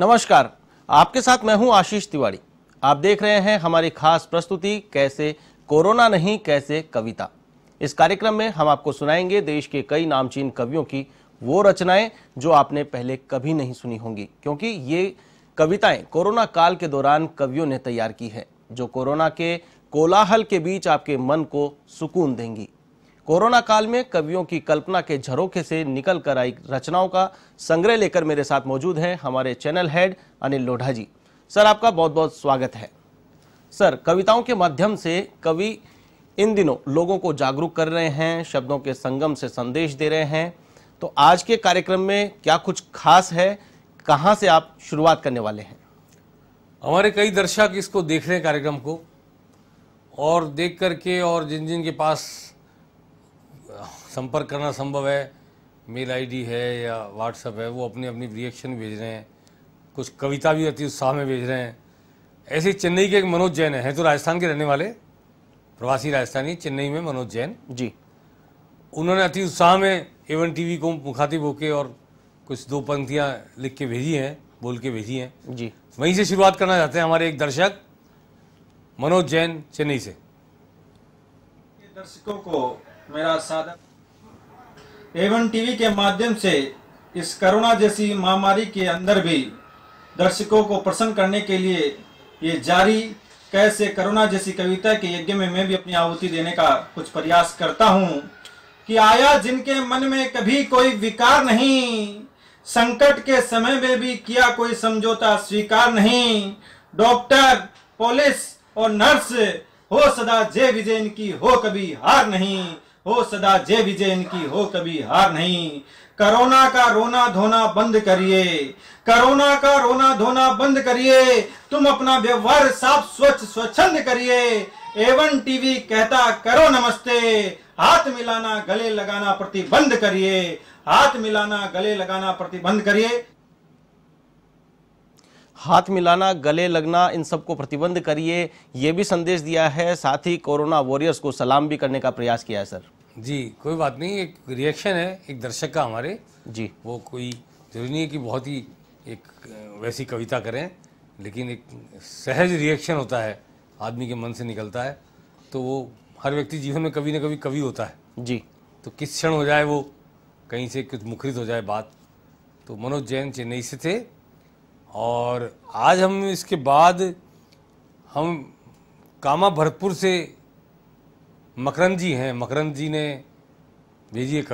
नमस्कार, आपके साथ मैं हूं आशीष तिवारी। आप देख रहे हैं हमारी खास प्रस्तुति कैसे कोरोना नहीं कैसे कविता। इस कार्यक्रम में हम आपको सुनाएंगे देश के कई नामचीन कवियों की वो रचनाएं जो आपने पहले कभी नहीं सुनी होंगी, क्योंकि ये कविताएं कोरोना काल के दौरान कवियों ने तैयार की है जो कोरोना के कोलाहल के बीच आपके मन को सुकून देंगी। कोरोना काल में कवियों की कल्पना के झरोखे से निकल कर आई रचनाओं का संग्रह लेकर मेरे साथ मौजूद हैं हमारे channel head Anil Lodha ji. Sir, आपका बहुत बहुत स्वागत है। सर, कविताओं के माध्यम से कवि इन दिनों लोगों को जागरूक कर रहे हैं, शब्दों के संगम से संदेश दे रहे हैं, तो आज के कार्यक्रम में क्या कुछ खास है, कहाँ से आप शुरुआत करने वाले हैं? हमारे कई दर्शक इसको देख रहे हैं कार्यक्रम को, और देख करके और जिन जिन के पास संपर्क करना संभव है, मेल आईडी है या व्हाट्सएप है, वो अपनी अपनी रिएक्शन भेज रहे हैं, कुछ कविता भी अति उत्साह में भेज रहे हैं। ऐसे चेन्नई के एक मनोज जैन हैं, तो राजस्थान के रहने वाले प्रवासी राजस्थानी, चेन्नई में मनोज जैन जी, उन्होंने अति उत्साह में A1TV को मुखातिब होकर और कुछ दो पंक्तियाँ लिख के भेजी हैं, बोल के भेजी हैं जी। वहीं से शुरुआत करना चाहते हैं हमारे एक दर्शक मनोज जैन चेन्नई से। दर्शकों को मेरा सादर A1TV के माध्यम से इस कोरोना जैसी महामारी के अंदर भी दर्शकों को प्रसन्न करने के लिए ये जारी कैसे कोरोना जैसी कविता के यज्ञ में मैं भी अपनी आहुति देने का कुछ प्रयास करता हूँ कि आया जिनके मन में कभी कोई विकार नहीं, संकट के समय में भी किया कोई समझौता स्वीकार नहीं, डॉक्टर, पुलिस और नर्स हो सदा जय विजय इनकी, हो कभी हार नहीं, हो सदा जय विजय इनकी, हो कभी हार नहीं। कोरोना का रोना धोना बंद करिए, कोरोना का रोना धोना बंद करिए, तुम अपना व्यवहार साफ स्वच्छ स्वच्छंद करिए। A1TV कहता करो नमस्ते, हाथ मिलाना गले लगाना प्रतिबंध करिए, हाथ मिलाना गले लगाना प्रतिबंध करिए। हाथ मिलाना, गले लगना, इन सबको प्रतिबंध करिए, ये भी संदेश दिया है, साथ ही कोरोना वॉरियर्स को सलाम भी करने का प्रयास किया है। सर जी, कोई बात नहीं, एक रिएक्शन है एक दर्शक का हमारे जी, वो कोई जरूरी नहीं है कि बहुत ही एक वैसी कविता करें, लेकिन एक सहज रिएक्शन होता है, आदमी के मन से निकलता है, तो वो हर व्यक्ति जीवन में कभी ना कभी कवि होता है जी, तो किस क्षण हो जाए वो कहीं से कुछ मुखरित हो जाए बात। तो मनोज जैन चेन्नई से थे, और आज हम इसके बाद हम कामा भरतपुर से मकरंद जी हैं, मकरंद जी ने भेजी है कविता।